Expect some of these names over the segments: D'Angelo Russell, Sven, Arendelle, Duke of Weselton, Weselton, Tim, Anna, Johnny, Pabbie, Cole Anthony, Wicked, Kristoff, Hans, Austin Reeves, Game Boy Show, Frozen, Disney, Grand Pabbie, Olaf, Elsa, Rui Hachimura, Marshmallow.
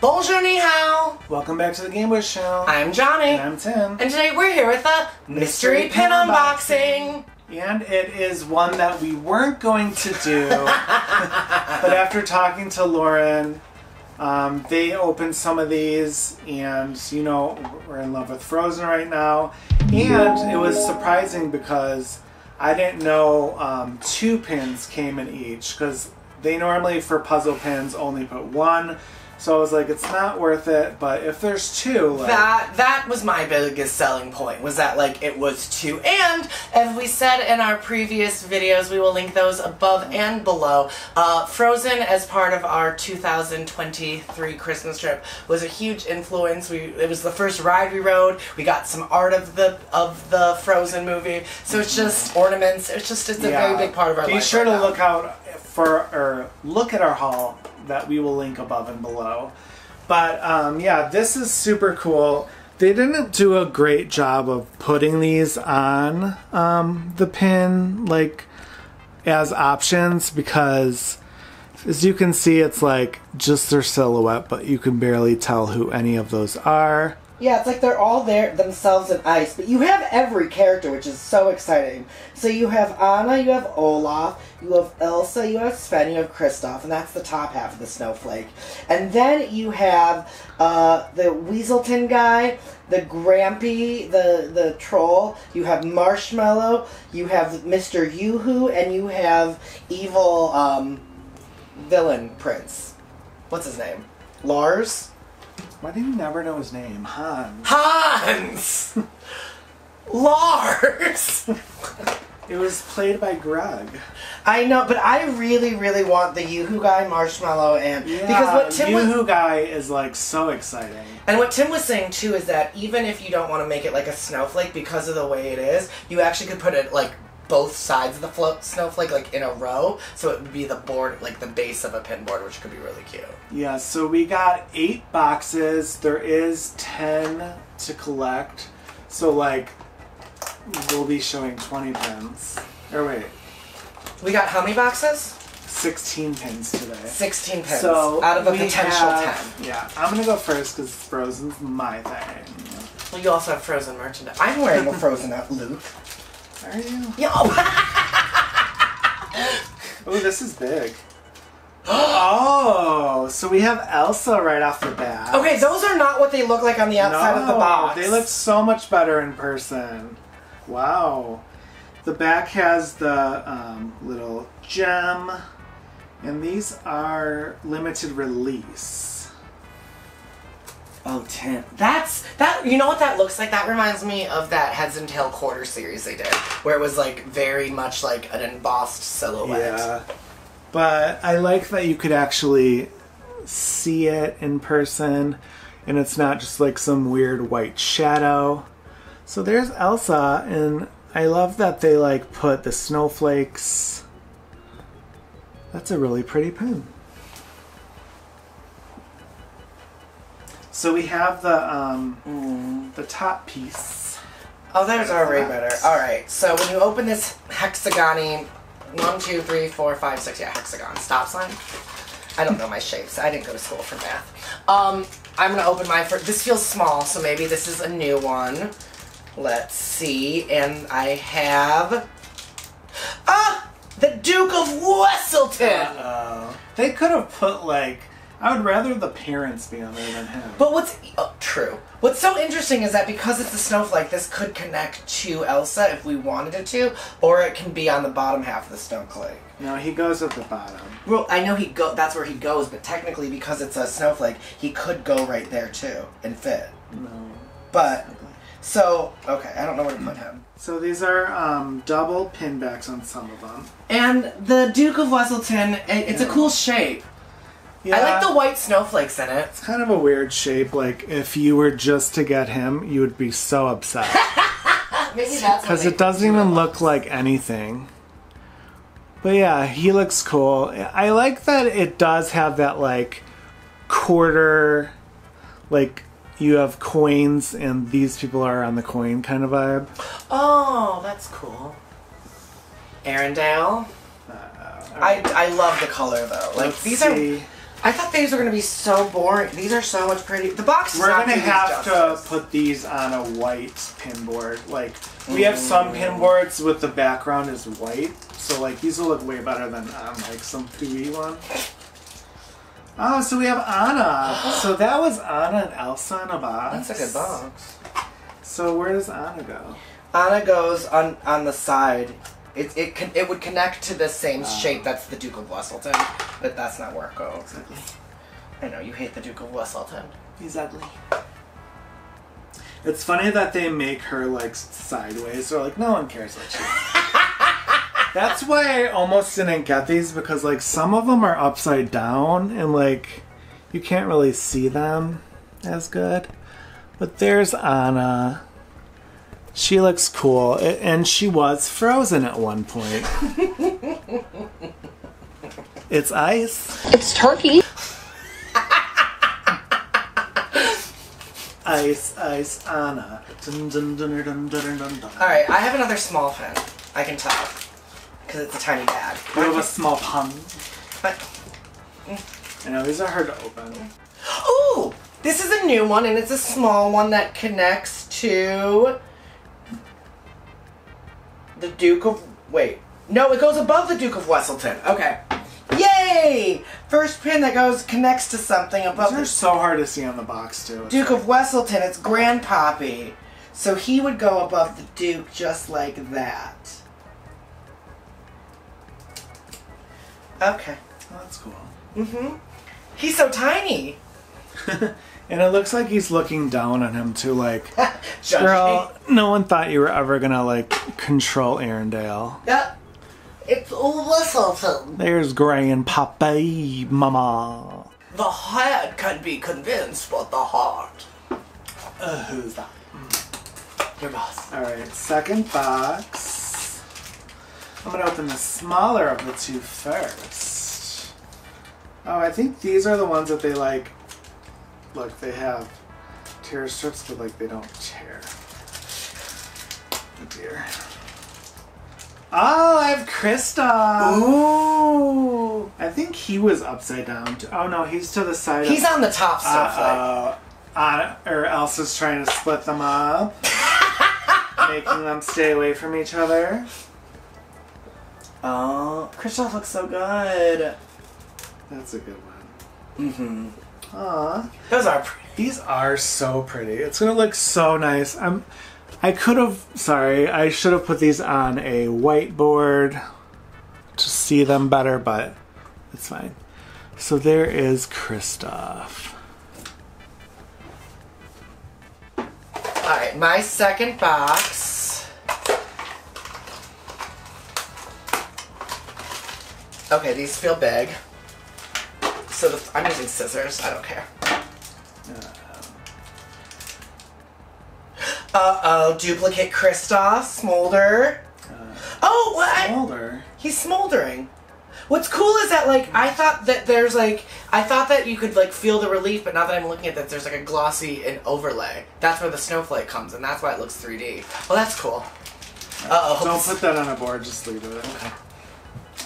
Bonjour, ni hao. Welcome back to the Game Boy Show. I'm Johnny. And I'm Tim. And today we're here with a mystery pin unboxing. And it is one that we weren't going to do, but after talking to Lauren, they opened some of these, and you know, we're in love with Frozen right now. And it was surprising because I didn't know two pins came in each, because they normally, for puzzle pins, only put one. So I was like, it's not worth it, but if there's two, like... That was my biggest selling point, was that, like, it was two. And, as we said in our previous videos, we will link those above and below. Frozen, as part of our 2023 Christmas trip, was a huge influence. It was the first ride we rode. We got some art of the Frozen movie. So it's just ornaments. It's a very big part of our life. Be sure to look out for, or look at our haul that we will link above and below. But yeah, this is super cool. They didn't do a great job of putting these on the pin, like, as options, because as you can see, it's like just their silhouette, but you can barely tell who any of those are. Yeah, it's like they're all there themselves in ice, but you have every character, which is so exciting. So you have Anna, you have Olaf, you have Elsa, you have Sven, you have Kristoff, and that's the top half of the snowflake. And then you have the Weselton guy, the Grampy, the troll, you have Marshmallow, you have Mr. Yoo-Hoo, and you have evil villain prince. What's his name? Lars? Why do you never know his name? Hans. Hans! Lars! It was played by Greg. I know, but I really, really want the Yoo-Hoo guy, Marshmallow, and... Yeah, because what Tim Yoo-Hoo guy is, like, so exciting. And what Tim was saying, too, is that even if you don't want to make it like a snowflake because of the way it is, you actually could put it, like, both sides of the snowflake, like, in a row, so it would be the board, like, the base of a pin board, which could be really cute. Yeah, so we got 8 boxes. There is 10 to collect, so, like, we'll be showing 20 pins. Or wait. We got how many boxes? 16 pins today. 16 pins, so out of a potential 10. Yeah, I'm gonna go first, because Frozen's my thing. Well, you also have Frozen merchandise. I'm wearing a Frozen loop. Are you? Yo! Oh, this is big. Oh, so we have Elsa right off the bat. Okay, those are not what they look like on the outside of the box. They look so much better in person. Wow. The back has the little gem, and these are limited release. Oh, Tim. That. You know what that looks like? That reminds me of that Heads and Tail quarter series they did, where it was, like, very much like an embossed silhouette. Yeah. But I like that you could actually see it in person, and it's not just like some weird white shadow. So there's Elsa, and I love that they, like, put the snowflakes. That's a really pretty pin. So we have the top piece. Oh, there's already better. All right. So when you open this hexagon-y, 1, 2, 3, 4, 5, 6, yeah, hexagon. Stop sign. I don't know my shapes. I didn't go to school for math. I'm gonna open my first. This feels small, so maybe this is a new one. Let's see. And I have the Duke of Weselton. They could have put, like, I would rather the parents be on there than him. But what's so interesting is that because it's a snowflake, this could connect to Elsa if we wanted it to, or it can be on the bottom half of the snowflake. No, he goes at the bottom. Well, I know that's where he goes, but technically because it's a snowflake, he could go right there too and fit. No. But so, okay, I don't know where to put him. So these are double pin backs on some of them. And the Duke of Weselton, it's a cool shape. Yeah. I like the white snowflakes in it. It's kind of a weird shape. Like, if you were just to get him, you would be so upset. Maybe that's because it doesn't even look like anything. But yeah, he looks cool. I like that it does have that, like, quarter, like, you have coins and these people are on the coin kind of vibe. Oh, that's cool. Arendelle. I love the color though. Like, these are... I thought these were going to be so boring. These are so much prettier. The box is not going to have to put these on a white pin board. Like, we have some pin boards with the background is white. So, like, these will look way better than like some 2D one. Oh, so we have Anna. So that was Anna and Elsa in a box. That's a good box. So where does Anna go? Anna goes on the side. It would connect to the same shape that's the Duke of Weselton, but that's not where it goes. Exactly. I know, you hate the Duke of Weselton. He's ugly. It's funny that they make her, like, sideways. They're like, no one cares what she is. That's why I almost didn't get these, because, like, some of them are upside down, and, like, you can't really see them as good. But there's Anna. She looks cool, and she was frozen at one point. It's ice. It's turkey. Ice, ice, Anna. Dun, dun, dun, dun, dun, dun, dun. All right, I have another small pen. I can tell, because it's a tiny bag. You have a small pun. But I know, these are hard to open. Ooh, this is a new one, and it's a small one that connects to... the Duke of... wait. No, it goes above the Duke of Weselton. Okay. Yay! First pin that goes connects to something above. These are so hard to see on the box, too. Duke of Weselton. It's Grand Pabbie. So he would go above the Duke just like that. Okay. Oh, that's cool. Mm-hmm. He's so tiny. And it looks like he's looking down on him, too, like, girl, no one thought you were ever going to, like, control Arendelle. Yep. It's all Weselton. There's Grand Pabbie, mama. The head can be convinced, but the heart. Who's that? Your boss. All right, second box. I'm going to open the smaller of the two first. Oh, I think these are the ones that they, like... Look, they have tear strips, but like they don't tear. Oh dear. Oh, I have Kristoff. Ooh. I think he was upside down. Oh no, he's to the side. He's on the top so far. Or Elsa's trying to split them up, making them stay away from each other. Oh, Kristoff looks so good. That's a good one. Mm-hmm. Aww. Those are pretty. These are so pretty. It's gonna look so nice. I could have, sorry, I should have put these on a whiteboard to see them better, but it's fine. So there is Kristoff. Alright, my second box. Okay, these feel big. So I'm using scissors. I don't care. Uh-oh. Duplicate Kristoff. Smolder. Oh, what? Smolder? He's smoldering. What's cool is that, like, I thought that there's, like... I thought that you could, like, feel the relief, but now that I'm looking at this, there's, like, a glossy and overlay. That's where the snowflake comes, and that's why it looks 3D. Well, that's cool. Uh-oh. Don't put that on a board. Just leave it. Okay.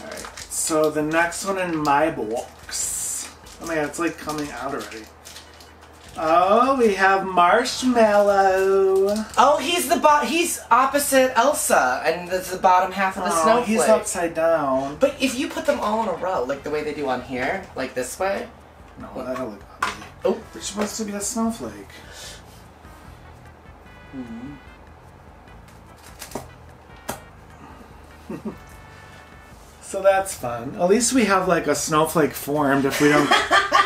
All right. So the next one in my box... Oh my god, it's like coming out already. Oh, we have Marshmallow. Oh, he's opposite Elsa, and that's the bottom half of the snowflake. He's upside down. But if you put them all in a row, like the way they do on here, like this way. No, that'll look ugly. Oh. They're supposed to be a snowflake. Mm-hmm. So that's fun. At least we have like a snowflake formed if we don't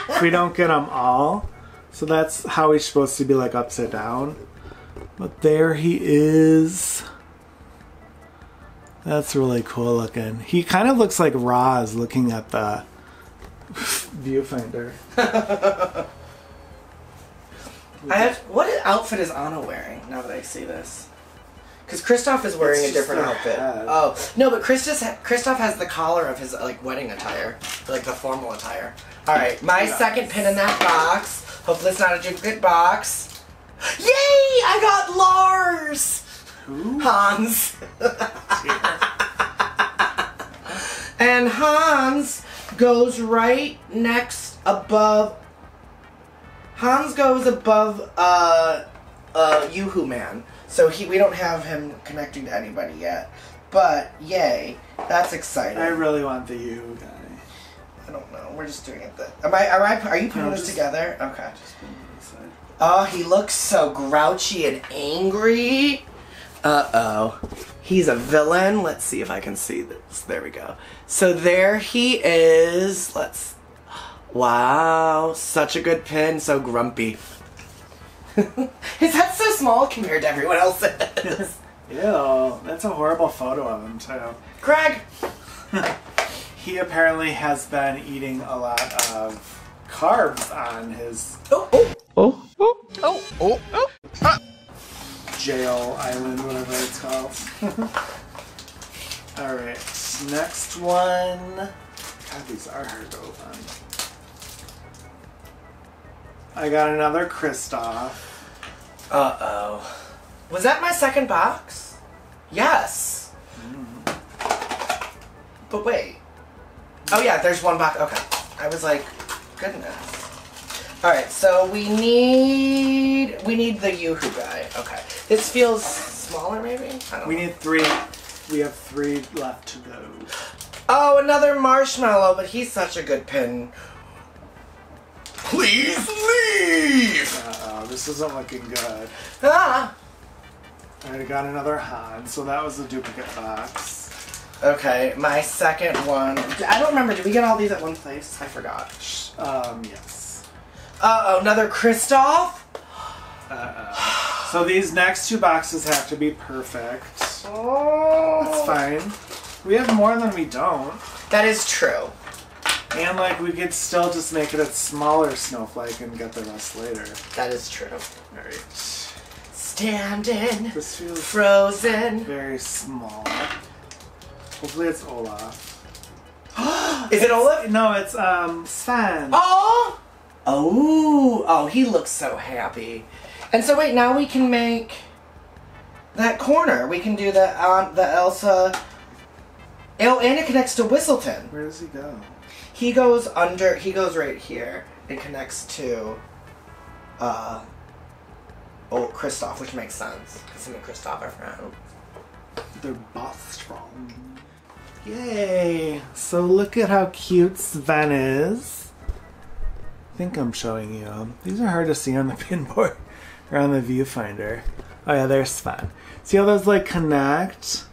if we don't get them all. So that's how he's supposed to be, like, upside down. But there he is. That's really cool looking. He kind of looks like Roz looking at the viewfinder. What outfit is Anna wearing now that I see this? Because Kristoff is wearing a different outfit. Oh, no, but Kristoff has the collar of his, like, wedding attire. Like, the formal attire. All right, my second pin in that box. Hopefully it's not a duplicate box. Yay! I got Lars! Who? Hans. And Hans goes right next above. Hans goes above Yoo-Hoo Man, so we don't have him connecting to anybody yet. But yay, that's exciting. I really want the Yoo-Hoo guy. I don't know. We're just doing it. Are you putting this together? Okay. Oh, he looks so grouchy and angry. Uh-oh. He's a villain. Let's see if I can see this. There we go. So there he is. Let's... Wow. Such a good pin. So grumpy. His head's so small compared to everyone else's. Ew. That's a horrible photo of him, too. Craig! He apparently has been eating a lot of carbs on his... Oh! Oh! Oh! Oh! Oh! Oh! Oh! Ah. Jail Island, whatever it's called. Alright, next one. God, these are hard to open. I got another Kristoff. Uh-oh. Was that my second box? Yes. Mm. But wait. Oh yeah, there's one box. Okay. I was like, goodness. Alright, so we need the Yoo-Hoo guy. Okay. This feels smaller, maybe? I don't know. Need three. We have three left to go. Oh, another Marshmallow, but he's such a good pin. Please leave! Uh-oh, this isn't looking good. Ah! I got another Hans, so that was the duplicate box. Okay, my second one. I don't remember, did we get all these at one place? I forgot. Yes. Uh-oh, another Kristoff? Uh-oh. So these next two boxes have to be perfect. Oh. That's fine. We have more than we don't. That is true. And, like, we could still just make it a smaller snowflake and get the rest later. That is true. All right. Standing. This feels frozen. Very small. Hopefully it's Olaf. Is it Olaf? No, it's, Sven. Oh! Oh, oh, he looks so happy. And so wait, now we can make that corner. We can do the Elsa. Oh, and it connects to Weselton. Where does he go? He goes under, he goes right here. It connects to, Kristoff, which makes sense. Because him and Kristoff are friends. They're both strong. Yay. So look at how cute Sven is. I think I'm showing you them. These are hard to see on the pinboard or on the viewfinder. Oh yeah, they're Sven. See how those like connect?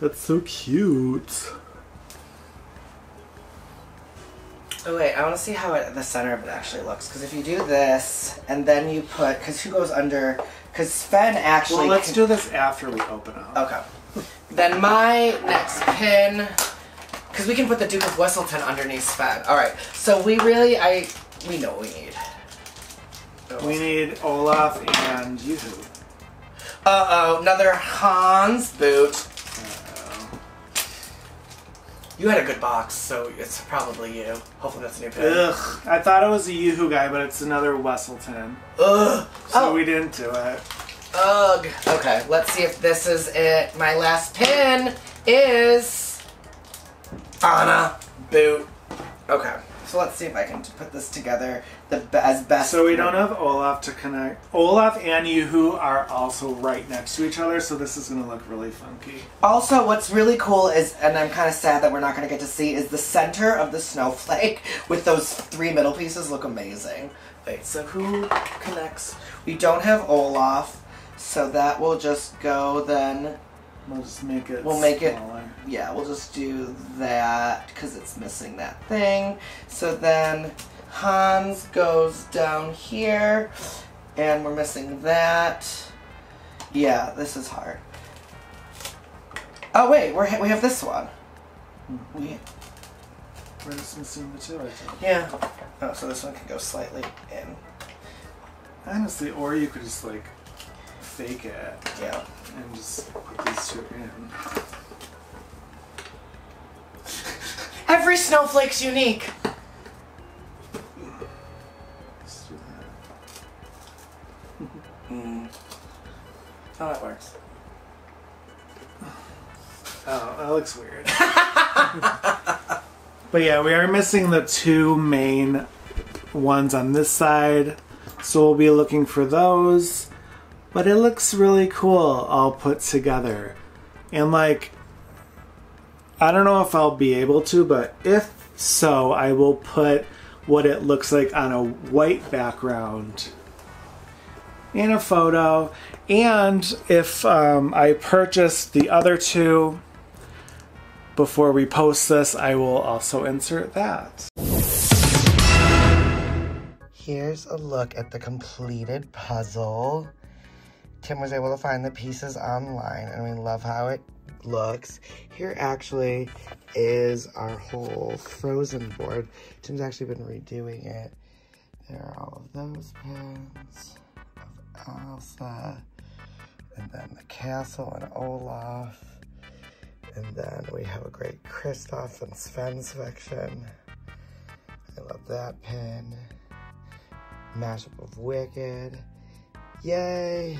That's so cute. Oh wait, I want to see how the center of it actually looks. Because if you do this and then you put, because who goes under? Because Sven actually. Well, let's do this after we open up. Okay. Then my next pin, because we can put the Duke of Weselton underneath Sven. All right. So we really, we know what we need. We need Olaf and Yoo-Hoo. Uh-oh, another Hans boot. Uh-oh. You had a good box, so it's probably you. Hopefully that's a new pin. Ugh, I thought it was a Yoo-Hoo guy, but it's another Weselton. Ugh. So we didn't do it. Ugh. Okay, let's see if this is it. My last pin is... Anna boot. Okay. So let's see if I can put this together as best. So we don't have Olaf to connect. Olaf and Yoo-Hoo are also right next to each other, so this is going to look really funky. Also, what's really cool is, and I'm kind of sad that we're not going to get to see, is the center of the snowflake with those three middle pieces look amazing. Wait, so who connects? We don't have Olaf, so that will just go then. We'll just make it smaller. Yeah, we'll just do that because it's missing that thing. So then Hans goes down here and we're missing that. Yeah, this is hard. Oh wait, we have this one. We're just missing the two, I think. Yeah. Oh, so this one can go slightly in. Honestly, or you could just like fake it. Yeah. And just put these two in. Every snowflake's unique. Let's do that. Oh, that works. Oh, that looks weird. But yeah, we are missing the two main ones on this side, so we'll be looking for those. But it looks really cool all put together. And like, I don't know if I'll be able to, but if so, I will put what it looks like on a white background in a photo. And if I purchase the other two before we post this, I will also insert that. Here's a look at the completed puzzle. Tim was able to find the pieces online, and we love how it looks. Here actually is our whole Frozen board. Tim's actually been redoing it. There are all of those pins of Elsa, and then the castle and Olaf, and then we have a great Kristoff and Sven section. I love that pin. Mashup of Wicked. Yay!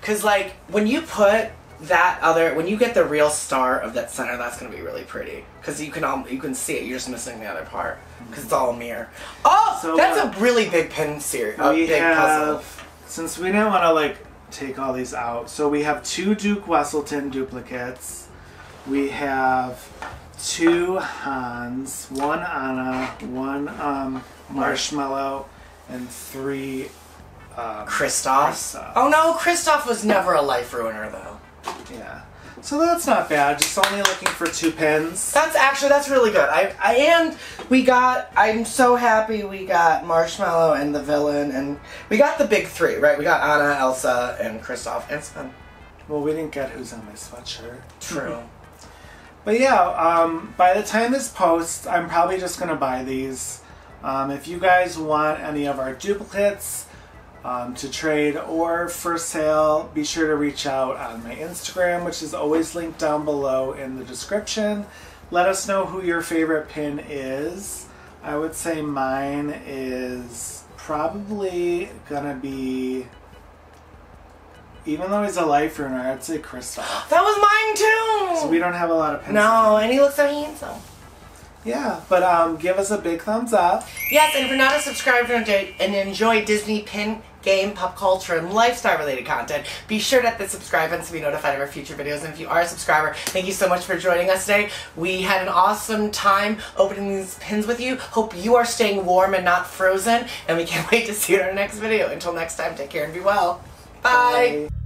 Because, like, when you put that other, when you get the real star of that center, that's going to be really pretty. Because you can see it. You're just missing the other part. Because it's all a mirror. Oh! So that's a really big pin series. A big puzzle. Since we didn't want to, like, take all these out. So we have two Duke Weselton duplicates. We have two Hans. One Anna. One Marshmallow. And three... Kristoff. Oh no, Kristoff was never a life ruiner though. Yeah. So that's not bad. Just only looking for two pins. That's really good. And we got, I'm so happy we got Marshmallow and the villain, and we got the big three, right? We got Anna, Elsa, and Kristoff and Sven. Well, we didn't get who's on my sweatshirt. True. But yeah, by the time this posts, I'm probably just gonna buy these. If you guys want any of our duplicates to trade or for sale, be sure to reach out on my Instagram, which is always linked down below in the description. Let us know who your favorite pin is. I would say mine is probably gonna be, even though he's a life ruiner, I'd say Kristoff. That was mine too! So we don't have a lot of pins. No, and he looks so handsome. Yeah, but give us a big thumbs up. Yes, and if you're not a subscriber and enjoy Disney, pin, game, pop culture, and lifestyle-related content, be sure to hit the subscribe button to be notified of our future videos. And if you are a subscriber, thank you so much for joining us today. We had an awesome time opening these pins with you. Hope you are staying warm and not frozen, and we can't wait to see you in our next video. Until next time, take care and be well. Bye! Bye.